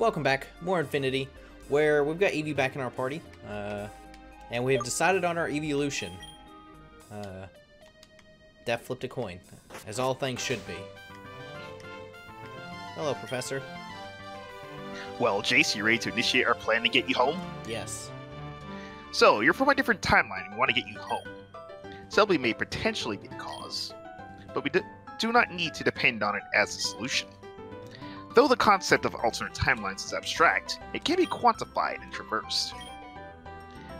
Welcome back, more Infinity, where we've got Eevee back in our party, and we have decided on our evolution. That flipped a coin, as all things should be. Hello, Professor. Well, Jace, you ready to initiate our plan to get you home? Yes. So, you're from a different timeline, and we want to get you home. Selby may potentially be the cause, but we do not need to depend on it as a solution. Though the concept of alternate timelines is abstract, it can be quantified and traversed.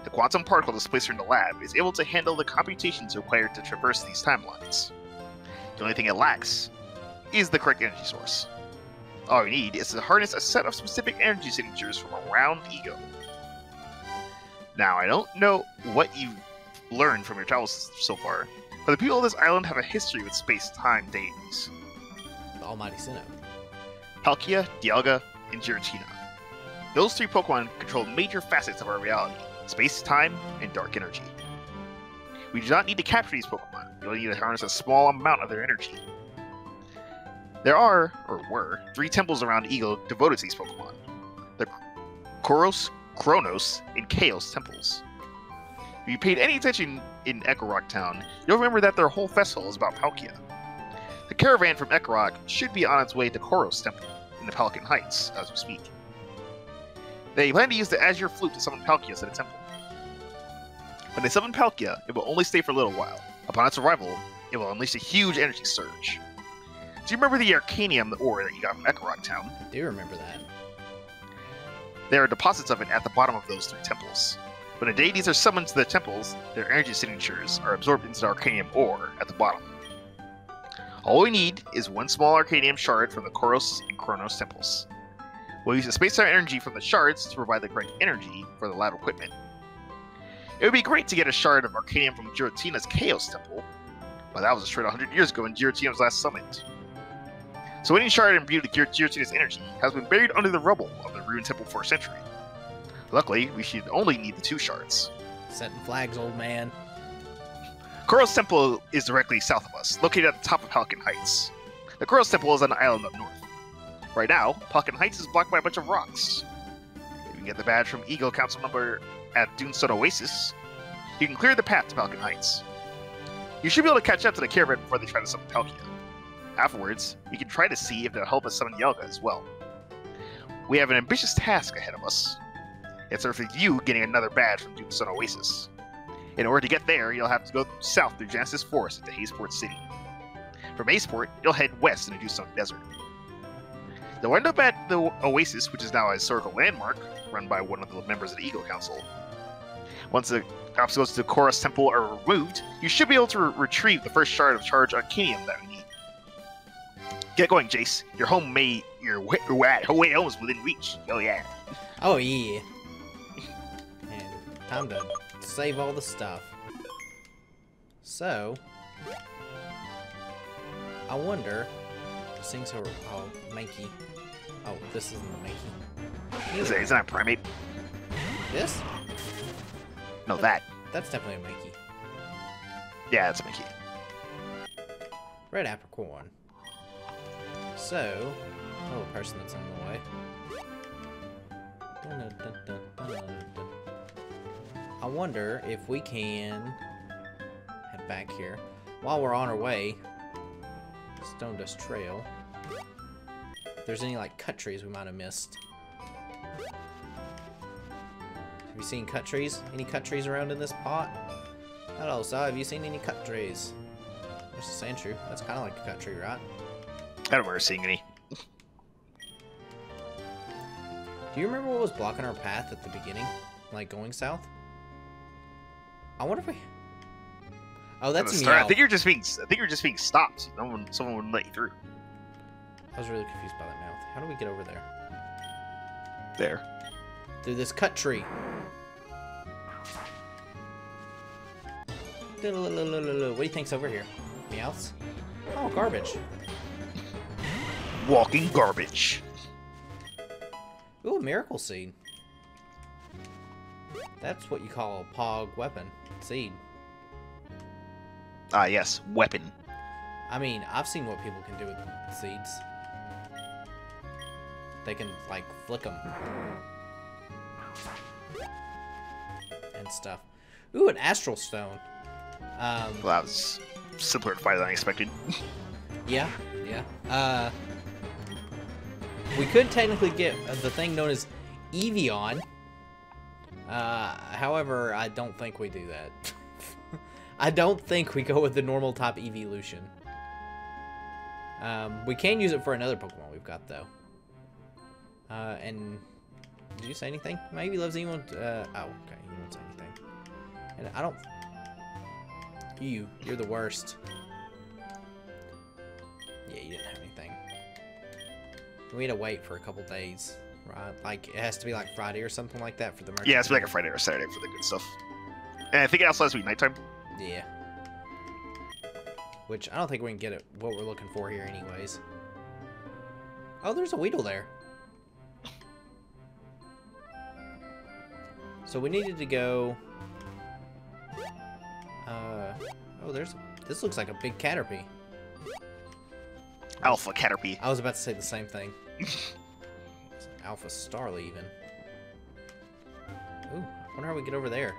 The quantum particle displacer in the lab is able to handle the computations required to traverse these timelines. The only thing it lacks is the correct energy source. All you need is to harness a set of specific energy signatures from around Ego. Now, I don't know what you've learned from your travels so far, but the people of this island have a history with space-time deities. The Almighty Sinnoh. Palkia, Dialga, and Giratina. Those three Pokemon control major facets of our reality, space, time, and dark energy. We do not need to capture these Pokemon, we only need to harness a small amount of their energy. There are, or were, three temples around Ego devoted to these Pokemon. The Koros, Kronos, and Chaos temples. If you paid any attention in Echoroc Town, you'll remember that their whole festival is about Palkia. The caravan from Echoroc should be on its way to Koros Temple in the Falcon Heights, as we speak. They plan to use the Azure Flute to summon Palkia to the temple. When they summon Palkia, it will only stay for a little while. Upon its arrival, it will unleash a huge energy surge. Do you remember the Arcanium ore that you got from Echoroc Town? I do remember that. There are deposits of it at the bottom of those three temples. When the deities are summoned to the temples, their energy signatures are absorbed into the Arcanium ore at the bottom. All we need is one small Arcanium shard from the Koros and Kronos temples. We'll use the space-time energy from the shards to provide the correct energy for the lab equipment. It would be great to get a shard of Arcanium from Giratina's Chaos temple, but that was a shard 100 years ago in Giratina's last summit. So any shard imbued with Giratina's energy has been buried under the rubble of the ruined temple for a century. Luckily, we should only need the two shards. Setting flags, old man. Koros Temple is directly south of us, located at the top of Falcon Heights. The Koros Temple is on an island up north. Right now, Falcon Heights is blocked by a bunch of rocks. If you can get the badge from Ego Council member at Dune Soda Oasis, you can clear the path to Falcon Heights. You should be able to catch up to the caravan before they try to summon Palkia. Afterwards, you can try to see if they'll help us summon Dialga as well. We have an ambitious task ahead of us. It starts with you getting another badge from Dune Soda Oasis. In order to get there, you'll have to go south through Genesis Forest into Hazeport City. From Hazeport, you'll head west into Dusong Desert. You'll end up at the Oasis, which is now a historical landmark, run by one of the members of the Ego Council. Once the obstacles to the Koros Temple are removed, you should be able to retrieve the first shard of charged Arcanium that we need. Get going, Jace. Your way home is within reach. Oh yeah. Oh yeah. And time to save all the stuff. So, I wonder. This thing's over. Oh, Manky. Oh, this isn't the Manky. Anyway. It's not a primate. This? No, that. That's definitely a Manky. Yeah, that's a Manky. Red Apricorn. So, oh, a person that's in the way. Dun, dun, dun, dun, dun, dun, dun. I wonder if we can head back here. While we're on our way, Stone Dust Trail, if there's any like cut trees we might have missed. Have you seen cut trees? Any cut trees around in this pot? Hello, so have you seen any cut trees? There's a sand tree. That's kind of like a cut tree, right? I don't remember seeing any. Do you remember what was blocking our path at the beginning? Like going south? I wonder if we. Oh, that's me. I think you're just being stopped. Someone wouldn't let you through. I was really confused by that mouth. How do we get over there? There. Through this cut tree. What do you think's over here? Meowths? Oh, garbage. Walking garbage. Ooh, a miracle seed. That's what you call a pog weapon. Seed. Ah, yes. Weapon. I mean, I've seen what people can do with seeds. they can, like, flick them. And stuff. Ooh, an Astral Stone. Well, that was simpler to fight than I expected. Yeah, yeah. We could technically get the thing known as Eevee on. However, I don't think we do that. I don't think we go with the normal type Eeveelution. We can use it for another Pokemon we've got, though. And did you say anything? Maybe loves anyone. Oh, okay. You don't say anything. And I don't. You're the worst. Yeah, you didn't have anything. We had to wait for a couple days, right? Like it has to be like Friday or something like that for the merchant. Yeah, it's like a Friday or Saturday for the good stuff. And I think it also has to be nighttime. Yeah. Which I don't think we can get it what we're looking for here, anyways. Oh, there's a Weedle there. So we needed to go. Oh, there's. This looks like a big Caterpie. Alpha Caterpie. I was about to say the same thing. Alpha Starly, even. Ooh, I wonder how we get over there.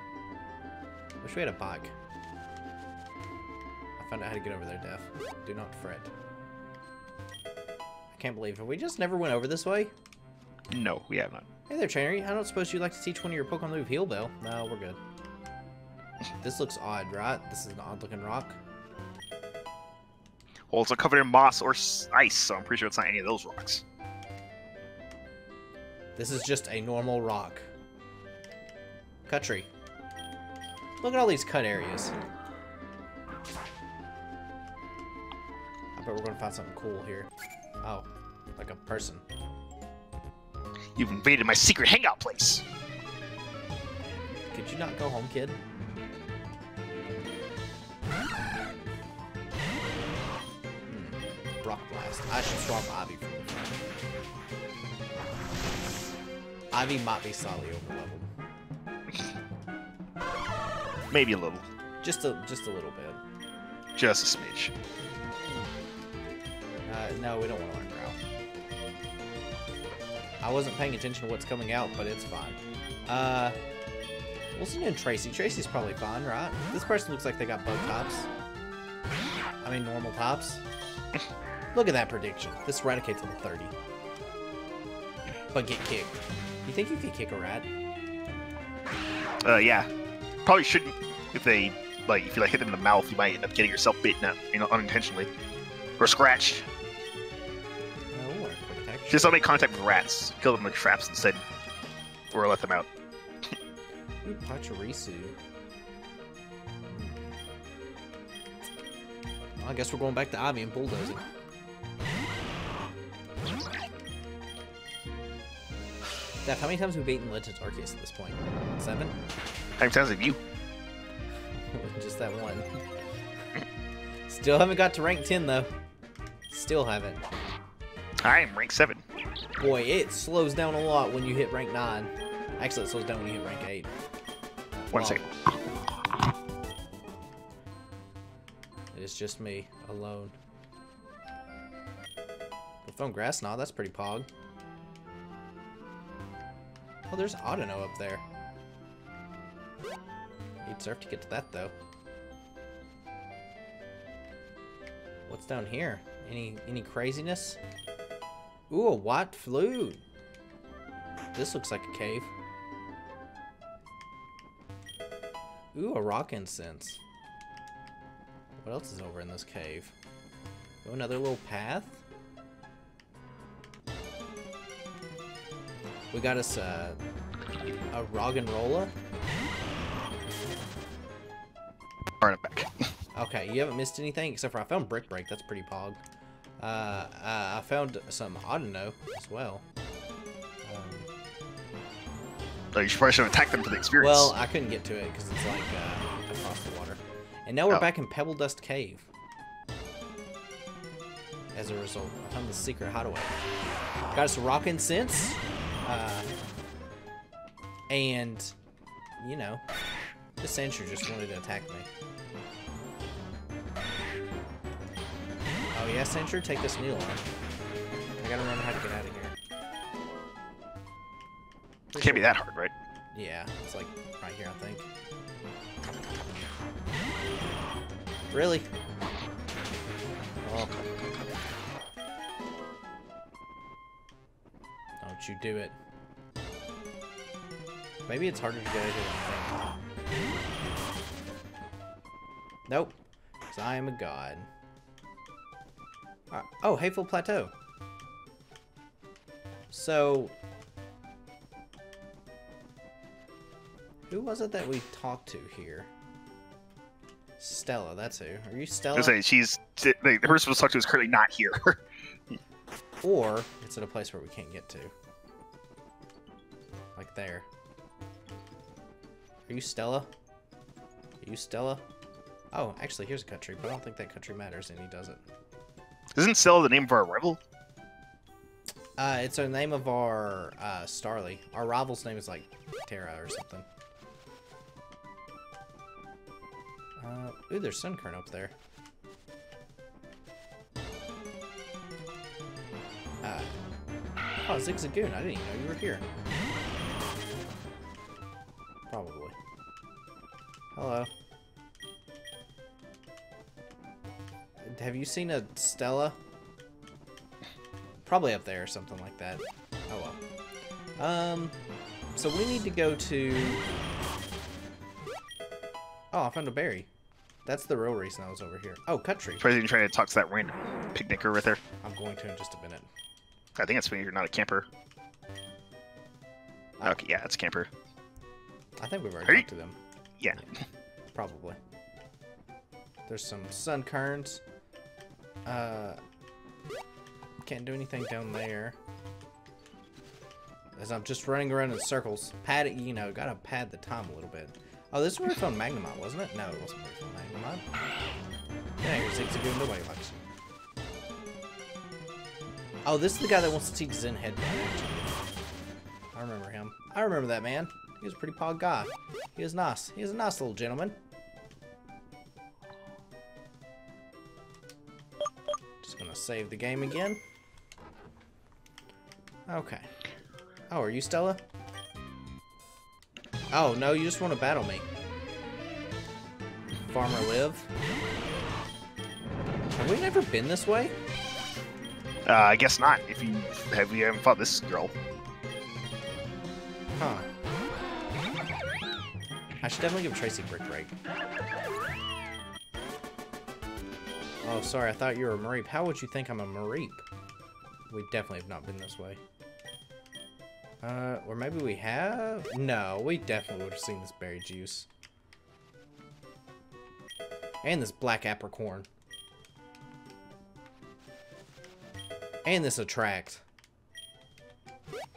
Wish we had a bike. I found out how to get over there, Def. Do not fret. I can't believe it. We just never went over this way? No, we have not. Hey there, Trainer. I don't suppose you'd like to see 20 of your Pokemon move Heal Bell. No, we're good. This looks odd, right? This is an odd-looking rock. Well, it's covered in moss or ice, so I'm pretty sure it's not any of those rocks. This is just a normal rock. Cut tree. Look at all these cut areas. I bet we're going to find something cool here. Oh, like a person. You've invaded my secret hangout place. Could you not go home, kid? Rock Blast. I should swap Ivy for me. Ivy might be solidly over-leveled. Maybe a little. Just a little bit. Just a smidge. No, we don't want to learn Growl. I wasn't paying attention to what's coming out, but it's fine. What's new in Tracy? Tracy's probably fine, right? This person looks like they got bug tops. I mean, normal tops. Look at that prediction. This Eradicate's level 30. But get kicked. You think you could kick a rat? Yeah. Probably shouldn't. If they, like, if you, like, hit them in the mouth, you might end up getting yourself bitten up, you know, unintentionally. Or scratched. Oh, just don't make contact with rats. Kill them with traps instead. Or let them out. Ooh, Pachirisu. I guess we're going back to Ivy and bulldozing. Daph, how many times have we beaten Legends Arceus at this point? 7? How many times have you? Just that one. Still haven't got to rank 10 though. Still haven't. I am rank 7. Boy, it slows down a lot when you hit rank 9. Actually, it slows down when you hit rank 8. One second. It's just me alone. The foam grass knot, that's pretty pog. Oh, there's Audino up there. Need surf to get to that though. What's down here? Any craziness? Ooh, a white flute. This looks like a cave. Ooh, a rock incense. What else is over in this cave? Oh, another little path? We got us a Roggenrola. Alright, I'm back. Okay, you haven't missed anything except for I found Brick Break. That's pretty pog. I found some Audino as well. So you should probably attack them for the experience. Well, I couldn't get to it because it's like across the water. And now we're back in Pebble Dust Cave. As a result, I found the secret hideaway. Got us rock incense. And, you know, this Sandshrew just wanted to attack me. Oh yeah, Sandshrew, take this Needle on. I gotta remember how to get out of here. It can't be that hard, right? Yeah, it's like right here, I think. Really? Oh. Don't you do it. Maybe it's harder to get it than nope. Because I am a god. Right. Oh, Hateful Plateau. So... who was it that we talked to here? Stella, that's who. Are you Stella? I was saying, she's... the person we talked to is currently not here. Or, it's at a place where we can't get to. Like there. Are you Stella? Are you Stella? Oh, actually, here's a country, but I don't think that country matters, and he doesn't. Isn't Stella the name of our rival? It's the name of our Starly. Our rival's name is, like, Terra or something. Ooh, there's Sunkern up there. Oh, Zigzagoon, I didn't even know you were here. Probably. Hello. Have you seen a Stella? Probably up there or something like that. Oh well. So we need to go to... oh, I found a berry. That's the real reason I was over here. Oh, cut tree. Trying to talk to that random picnicker right there. I'm going to in just a minute. I think it's when you're not a camper. Oh. Okay, yeah, it's camper. I think we've already talked to them. Yeah. Probably. There's some sun kerns. Can't do anything down there. As I'm just running around in circles. Pad it, you know, gotta pad the time a little bit. Oh, this is where we found Magnemite, wasn't it? No, it wasn't where we found Magnemite. Yeah, here's Zigzagoon, nobody likes him. Oh, this is the guy that wants to teach Zen Headband, actually. I remember him. I remember that man. He was a pretty pog guy. He was nice. He was a nice little gentleman. Gonna save the game again. Okay. Oh, are you Stella? Oh, no, you just want to battle me. Farmer Liv. Have we never been this way? I guess not, if you haven't fought this girl. Huh. I should definitely give Tracy Brick Break. Oh, sorry, I thought you were a Mareep. How would you think I'm a Mareep? We definitely have not been this way. Or maybe we have? No, we definitely would have seen this berry juice. And this black apricorn. And this attract. Have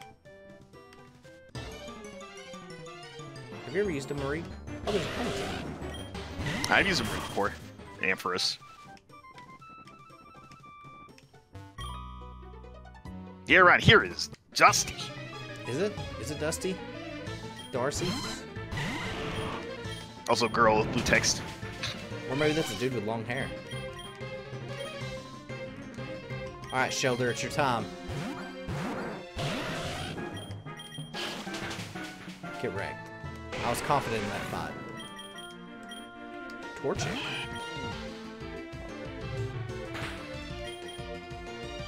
you ever used a Mareep? Oh, there's a Ponyta. I've used a Mareep before. Ampharos. Yeah, right here is Dusty. Is it? Is it Dusty? Darcy? Also a girl with blue text. Or maybe that's a dude with long hair. Alright, Shelder, it's your time. Get wrecked. I was confident in that fight. Torching.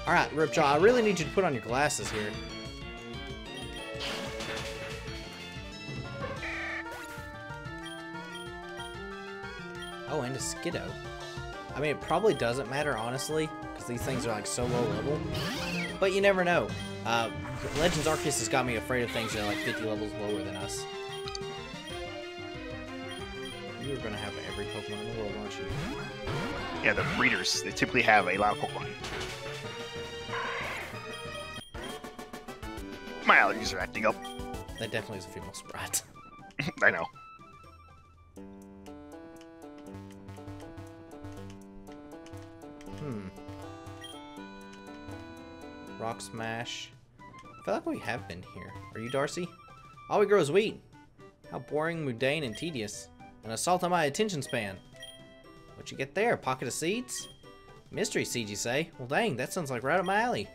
Alright, Ripjaw, I really need you to put on your glasses here. Oh, and a Skiddo. I mean, it probably doesn't matter, honestly, because these things are, like, so low level. But you never know. Legends Arceus has got me afraid of things that are, like, 50 levels lower than us. You're going to have every Pokemon in the world, aren't you? Yeah, the breeders. They typically have a lot of Pokemon. My allergies are acting up. That definitely is a female Sprite. I know. Hmm. Rock Smash. I feel like we have been here. Are you Darcy? All we grow is wheat. How boring, mundane, and tedious. An assault on my attention span. What you get there? A pocket of seeds? Mystery seed, you say? Well, dang, that sounds like right up my alley.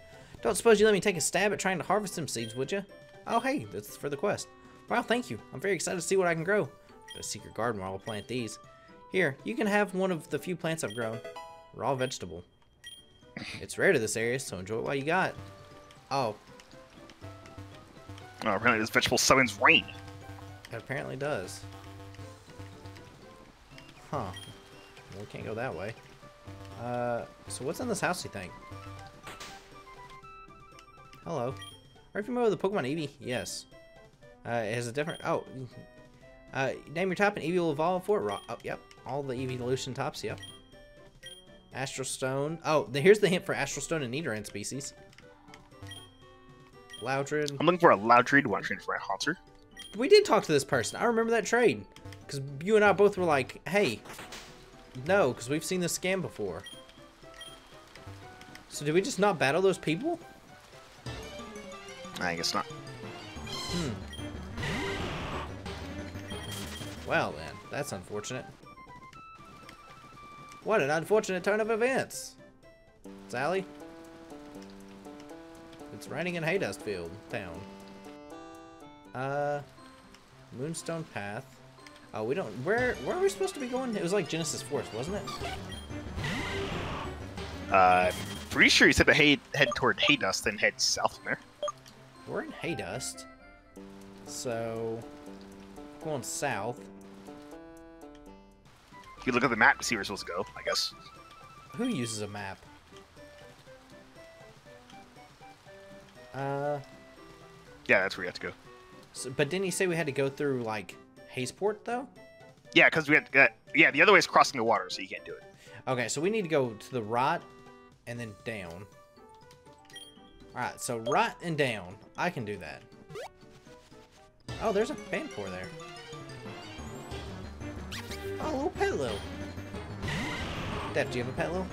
Don't suppose you let me take a stab at trying to harvest some seeds, would you? Oh, hey, that's for the quest. Wow, thank you. I'm very excited to see what I can grow. A secret garden where I'll plant these. Here, you can have one of the few plants I've grown. Raw vegetable. It's rare to this area, so enjoy what you got. Oh. Oh, apparently this vegetable summons rain. It apparently does. Huh. Well, we can't go that way. So what's in this house, you think? Hello. Are you familiar with the Pokemon Eevee? Yes. It has a different... Oh. Name your top and Eevee will evolve for it. Oh, yep. All the Eevee evolution tops, yep. Astral Stone. Oh, here's the hint for Astral Stone and Nidoran species. Loudred. I'm looking for a Loudred. One trade for a Haunter. We did talk to this person. I remember that trade. Because you and I both were like, hey. No, because we've seen this scam before. So did we just not battle those people? I guess not. Hmm. Well then, that's unfortunate. What an unfortunate turn of events! Sally? It's raining in Haydustfield Town. Moonstone Path. Oh, we don't... Where are we supposed to be going? It was like Genesis Forest, wasn't it? Pretty sure you said to head toward Haydust, then head south from there. We're in Haydust. So... going south. You look at the map to see where you're supposed to go, I guess. Who uses a map? Yeah, that's where you have to go. So, but didn't he say we had to go through, like, Hazeport, though? Yeah, because we had to... yeah, the other way is crossing the water, so you can't do it. Okay, so we need to go to the right and then down. Alright, so right and down. I can do that. Oh, there's a Banpour there. Oh, little Petilil. Def, do you have a Petilil?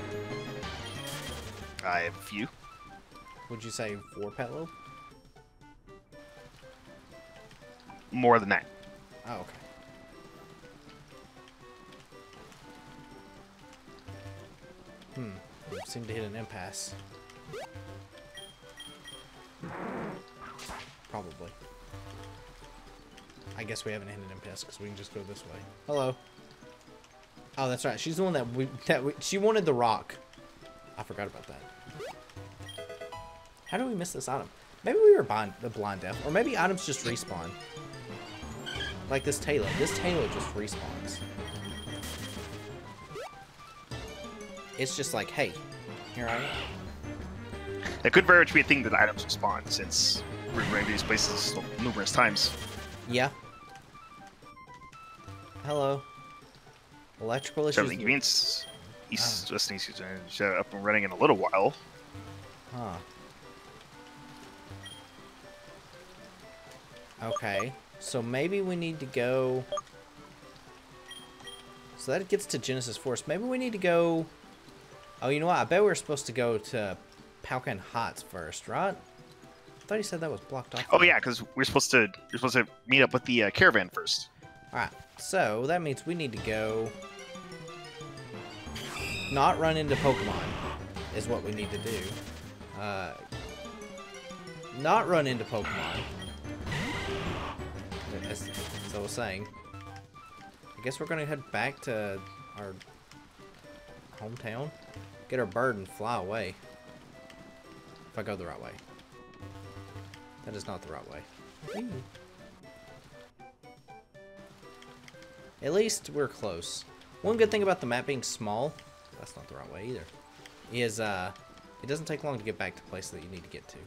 I have a few. Would you say 4 Petilil? More than that. Oh, okay. Hmm. We seem to hit an impasse. Probably. I guess we haven't hit an impasse because we can just go this way. Hello. Oh, that's right. She's the one that she wanted the rock. I forgot about that. How do we miss this item? Maybe we were blind deaf, or maybe items just respawn. Like this Taillow. This Taillow just respawns. It's just like, hey, here I am. It could very much be a thing that items respawn, since we've ran these places numerous times. Yeah. Hello. Electrical issues. Certainly convenience. East just needs to up and running in a little while. Huh. Okay. So maybe we need to go... So that gets to Genesis Forest. Maybe we need to go... Oh, you know what? I bet we're supposed to go to Falcon Heights first, right? I thought he said that was blocked off. Oh, yeah, because we're supposed to meet up with the caravan first. All right. So that means we need to go... Not run into Pokemon is what we need to do. Not run into Pokemon. That's what I was saying. I guess we're going to head back to our hometown. Get our bird and fly away. If I go the right way. That is not the right way. At least we're close. One good thing about the map being small, that's not the right way either, is it doesn't take long to get back to the place that you need to get to.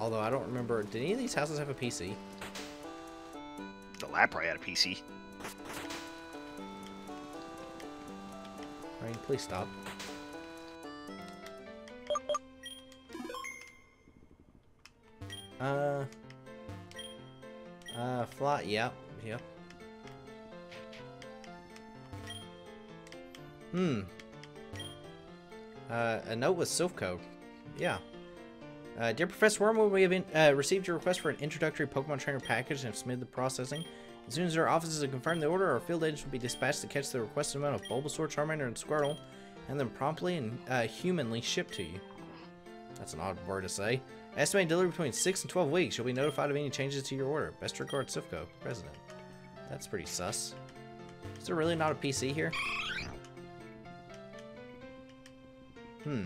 Although I don't remember, did any of these houses have a PC? The lab probably had a PC. Rain, please stop. Fly, yep. Hmm. A note with Silph Code. Yeah. Dear Professor Wormwood, we have received your request for an introductory Pokemon trainer package and have submitted the processing. As soon as our offices have confirmed the order, our field agents will be dispatched to catch the requested amount of Bulbasaur, Charmander, and Squirtle, and then promptly and humanly shipped to you. That's an odd word to say. Estimated delivery between 6 and 12 weeks. You'll be notified of any changes to your order. Best regard, Sifco, President. That's pretty sus. Is there really not a PC here? Hmm.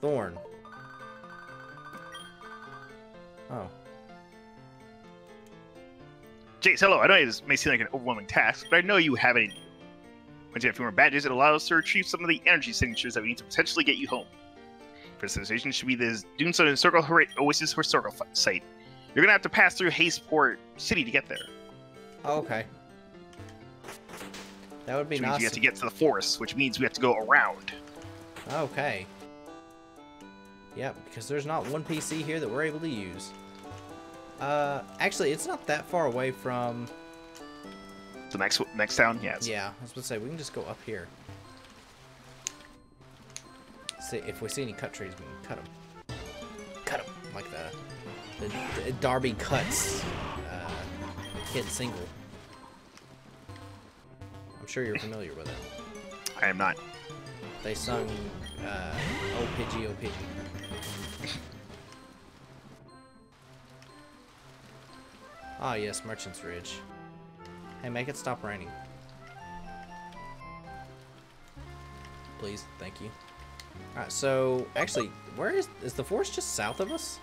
Thorn. Oh. Jace, hello. I know it may seem like an overwhelming task, but I know you have it in you. Once you have a few more badges, it allows us to retrieve some of the energy signatures that we need to potentially get you home. First destination should be this Dune Soda Oasis historical site. You're going to have to pass through Hasteport City to get there. Oh, okay. That would be nice. You have to get to the forest, which means we have to go around. Okay. Yeah, because there's not one PC here that we're able to use. Actually, it's not that far away from the next town. Yes. Yeah, I was gonna say we can just go up here. See if we see any cut trees, we can cut them. Cut them like the Darby Cuts hit single. I'm sure you're familiar with it. I am not. They sung "Oh Pidgey, Oh Pidgey." Ah, oh, yes, Merchant's Ridge. Hey, make it stop raining. Please, thank you. Alright, so, actually, where is the forest just south of us?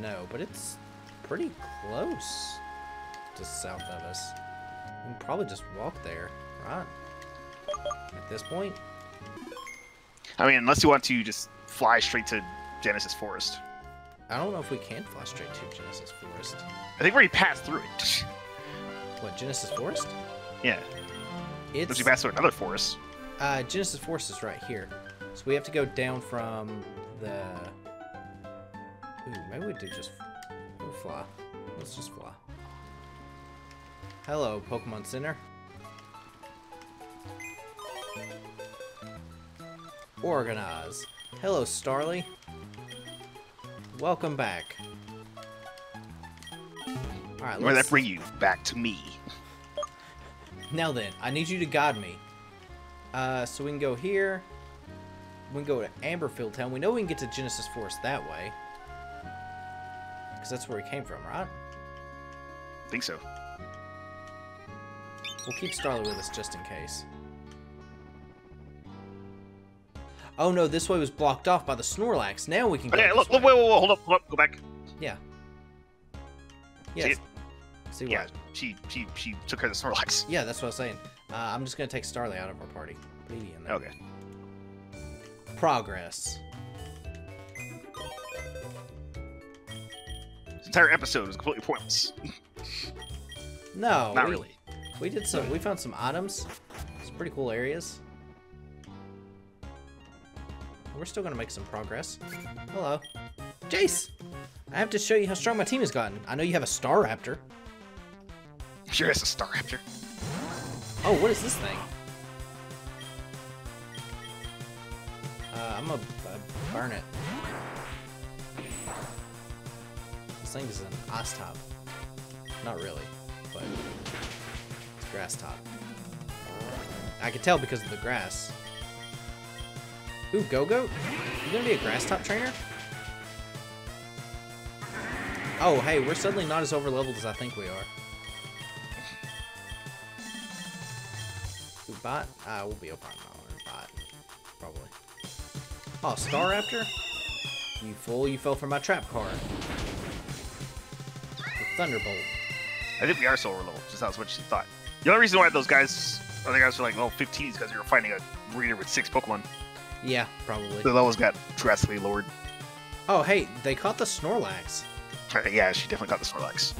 No, but it's pretty close to south of us. We can probably just walk there, right? At this point? I mean, unless you want to just fly straight to Genesis Forest. I don't know if we can fly straight to Genesis Forest. I think we already passed through it. What, Genesis Forest? Yeah. It's... Did you pass through another forest? Genesis Forest is right here. So we have to go down from the... Ooh, maybe we did just... We'll fly. Let's just fly. Hello, Pokemon Center. Organize. Hello, Starly. Welcome back. Alright, where'd that bring you? Back to me. Now then, I need you to guide me. So we can go here. We can go to Amberfield Town. We know we can get to Genesis Forest that way. Because that's where we came from, right? I think so. We'll keep Starly with us just in case. Oh no, this way was blocked off by the Snorlax. Now we can go. Okay, look, wait, wait, wait, hold up, go back. Yeah. Yes. See what? Yeah, she took care of the Snorlax. Yeah, that's what I was saying. I'm just gonna take Starly out of our party. Okay. Progress. This entire episode was completely pointless. No. Not really. We did some. We found some items. Some pretty cool areas. We're still going to make some progress. Hello. Jace! I have to show you how strong my team has gotten. I know you have a Staraptor. Sure, it's a Staraptor. Oh, what is this thing? I'm going to burn it. This thing is an ice type. Not really, but it's grass type. I could tell because of the grass. Ooh, Go-Goat? You gonna be a grass type trainer? Oh, hey, we're suddenly not as overleveled as I think we are. Ooh, bot? We'll be open on a bot. Probably. Oh, Staraptor? You fool, you fell for my trap card. The Thunderbolt. I think we are so overleveled, just that's what she thought. The only reason why those guys, other guys were like level 15 is because we were fighting a breeder with 6 Pokemon. Yeah, probably. The levels got drastically lowered. Oh, hey, they caught the Snorlax. Yeah, she definitely caught the Snorlax.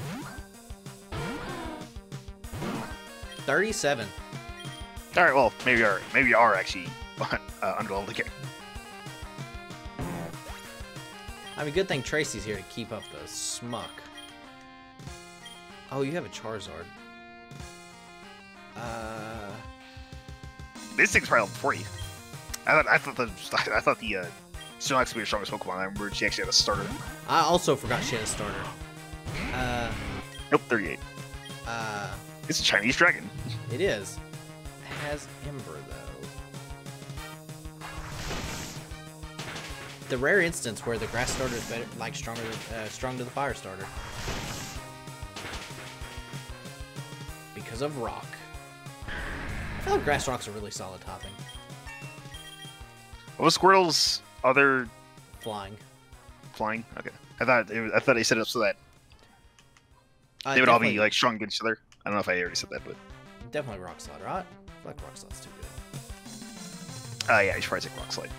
37. All right, well, maybe you are actually underleveled again. I mean, good thing Tracy's here to keep up the smuck. Oh, you have a Charizard. This thing's probably level 40. I thought the Snorlax would be the strongest Pokemon. I remember she actually had a starter. I also forgot she had a starter. Nope, 38. It's a Chinese dragon. It is. It has Ember though. the rare instance where the grass starter is better, like strong to the fire starter. Because of rock. I feel like grass rock's a really solid topping. What was Squirtle's other... Flying. Flying? Okay. I thought he set it up so that they would all be like strong against each other. I don't know if I already said that, but... Definitely Rock Slide, right? I like Rock Slide's too good. Yeah, you should probably take Rock Slide.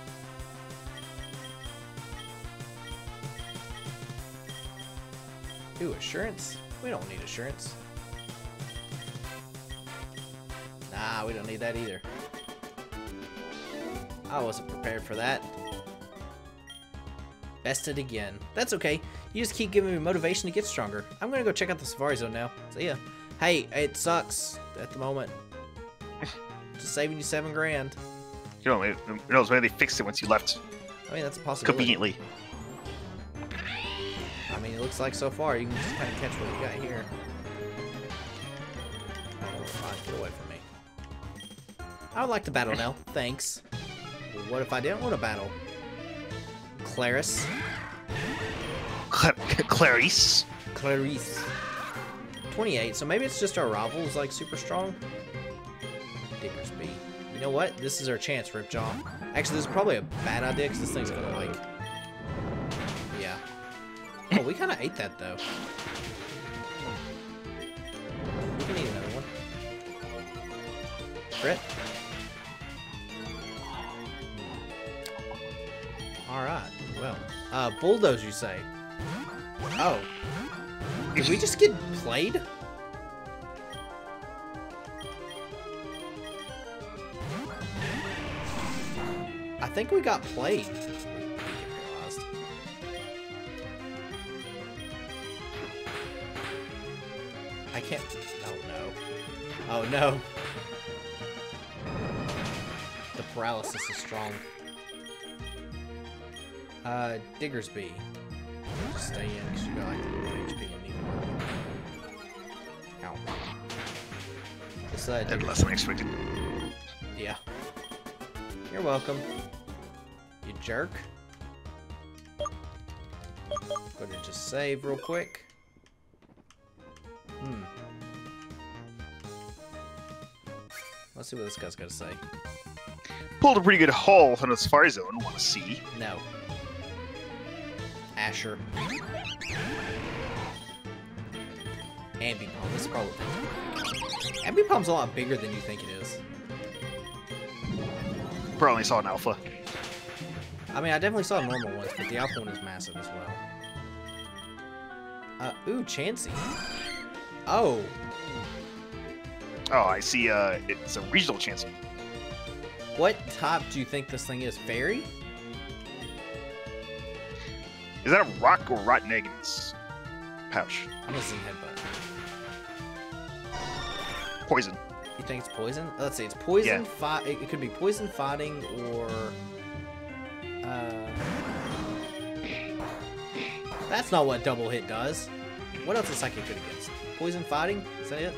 Ooh, Assurance? We don't need Assurance. Nah, we don't need that either. I wasn't prepared for that. Bested again. That's okay. You just keep giving me motivation to get stronger. I'm gonna go check out the Safari Zone now. So yeah. Hey, it sucks at the moment. Just saving you $7 grand. You know, maybe they fixed it once you left. I mean, that's a possibility. Conveniently. I mean, it looks like so far you can just kind of catch what we got here. Oh, fine. Get away from me. I would like to battle now. Thanks. What if I didn't want to battle? Clarice. Clarice. Clarice. 28, so maybe it's just our rival is like super strong. Diggersby. You know what? This is our chance, Ripjaw. Actually, this is probably a bad idea because this thing's gonna like. Yeah. Oh, we kind of ate that though. We can eat another one. Crit. Alright, well. Bulldoze, you say? Oh. Did we just get played? I think we got played. I can't. Oh no. Oh no. The paralysis is strong. Diggersby. Just stay in because you got like a little HP. That's less than expected. Yeah. You're welcome. You jerk. Gonna just save real quick. Hmm. Let's see what this guy's got to say. Pulled a pretty good haul on the Safari Zone. Want to see? No. Asher. Ambipom. This is probably. Ambipom's a lot bigger than you think it is. Probably saw an alpha. I mean, I definitely saw normal ones, but the alpha one is massive as well. Ooh, Chansey. Oh. Oh, I see, it's a regional Chansey. What type do you think this thing is? Fairy? Is that a rock or rotten egg in its pouch? I'm gonna see headbutt. Poison. You think it's poison? Let's see, it's poison. Yeah. It could be poison, fighting, or that's not what double hit does. What else is psychic good against? Poison, fighting. Is that it?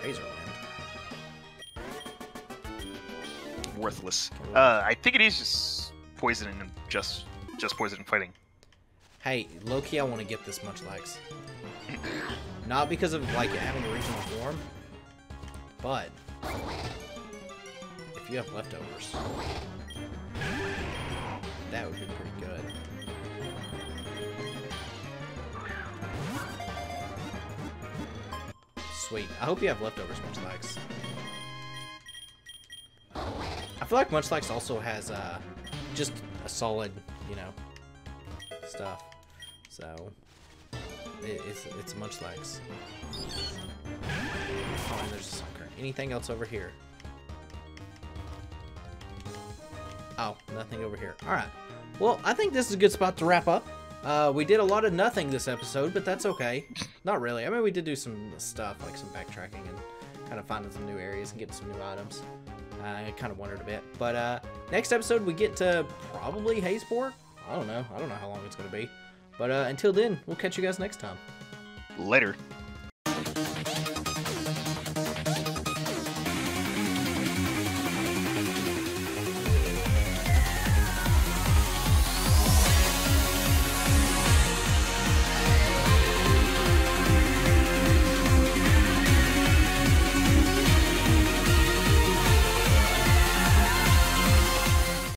Razorland. Worthless. I think it is just poison and just poison and fighting. Hey, low-key, I want to get this Munchlax. Not because of, like, having a regional form, but if you have leftovers, that would be pretty good. Sweet. I hope you have leftovers, Munchlax. I feel like Munchlax also has, just a solid, you know, stuff. So, it's Munchlax. Oh, and there's a sucker. Anything else over here? Oh, nothing over here. Alright. Well, I think this is a good spot to wrap up. We did a lot of nothing this episode, but that's okay. Not really. I mean, we did do some stuff, like some backtracking and kind of finding some new areas and getting some new items. I kind of wondered a bit. But next episode, we get to probably Hazeport. I don't know. I don't know how long it's going to be. But until then, we'll catch you guys next time. Later.